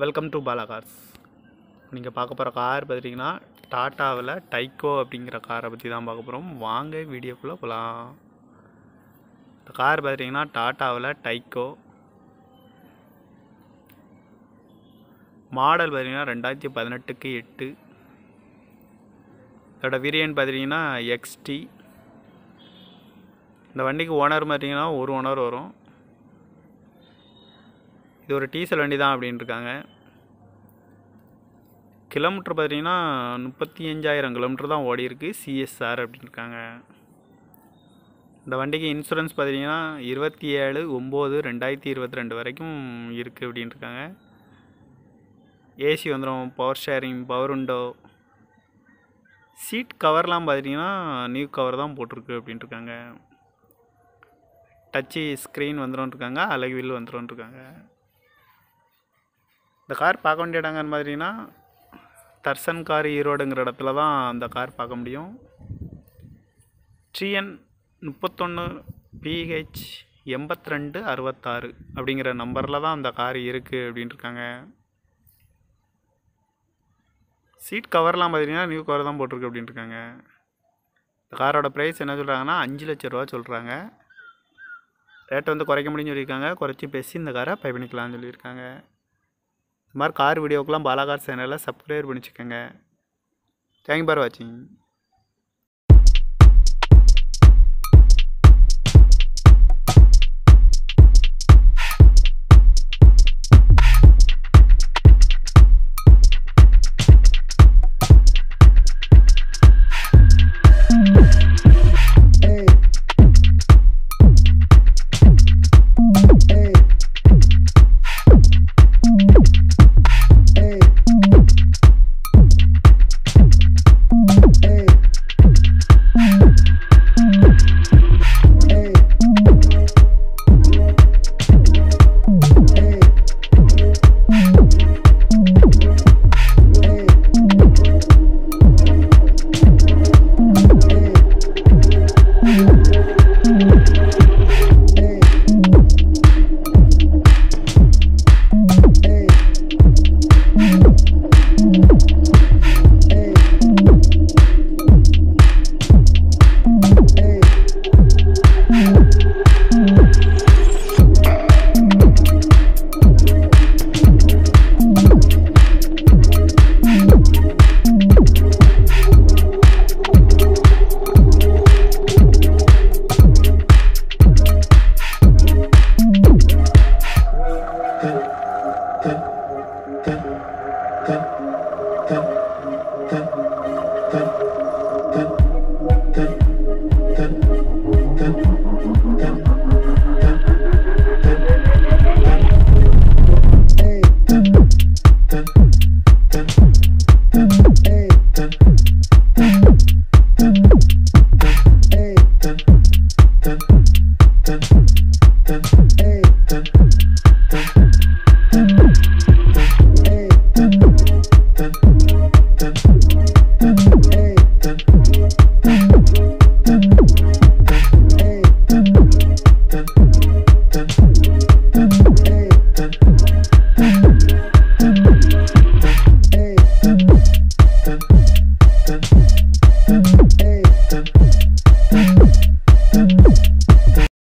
Welcome to Bala Cars. நீங்கள் பார்க்க போகிற கார் பார்த்திங்கன்னா டாட்டாவில் டைகோ அப்படிங்கிற காரை பற்றி தான் பார்க்க போகிறோம். வாங்க வீடியோக்குள்ளே போகலாம். இந்த கார் பார்த்திங்கன்னா டாட்டாவில் டைகோ மாடல் பார்த்திங்கன்னா 2018 க்கு 8. இதோட வேரியன்ட் பார்த்திங்கன்னா XT. இந்த வண்டிக்கு ஓனர் பார்த்திங்கன்னா ஒரு ஓனர் வரும். இது ஒரு டீசல் வண்டி தான் அப்படின்ட்டுருக்காங்க. கிலோமீட்டர் பார்த்திங்கன்னா 35,000 கிலோமீட்டர் தான் ஓடி இருக்குது. CSR அப்படின்ட்டுருக்காங்க. இந்த வண்டிக்கு இன்சூரன்ஸ் பார்த்திங்கன்னா 27/9/2022 வரைக்கும் இருக்குது அப்படின்ட்டுருக்காங்க. ஏசி வந்துடும், power sharing, power window, seat கவர்லாம் பார்த்திங்கன்னா நியூ கவர் தான் போட்டிருக்கு அப்படின்ட்டுருக்காங்க. டச்சு ஸ்க்ரீன் வந்துடும்ட்டுருக்காங்க, அழகுவில் வந்துடும்ட்டுருக்காங்க. இந்த கார் பார்க்க வேண்டிய இடங்கன்னு பார்த்திங்கன்னா தர்சன் கார் ஈரோடுங்கிற இடத்துல தான் அந்த கார் பார்க்க முடியும். TN 31PH 8266 அப்படிங்கிற நம்பரில் தான் அந்த கார் இருக்குது அப்படின்ட்டுருக்காங்க. சீட் கவர்லாம் பார்த்திங்கன்னா நியூ கவர் தான் போட்டிருக்கு அப்படின்ட்டுருக்காங்க. இந்த காரோட ப்ரைஸ் என்ன சொல்கிறாங்கன்னா 5 லட்ச ரூபா சொல்கிறாங்க. ரேட்டை வந்து குறைக்க முடியும்னு சொல்லியிருக்காங்க. குறைச்சி பேசி இந்த காரை பை பண்ணிக்கலாம்னு சொல்லியிருக்காங்க. இது மாதிரி கார் வீடியோக்கெலாம் பாலாகார் சேனலில் சப்ஸ்கிரைப் பண்ணி வச்சுக்கோங்க. தேங்க்யூ ஃபார் வாட்சிங்.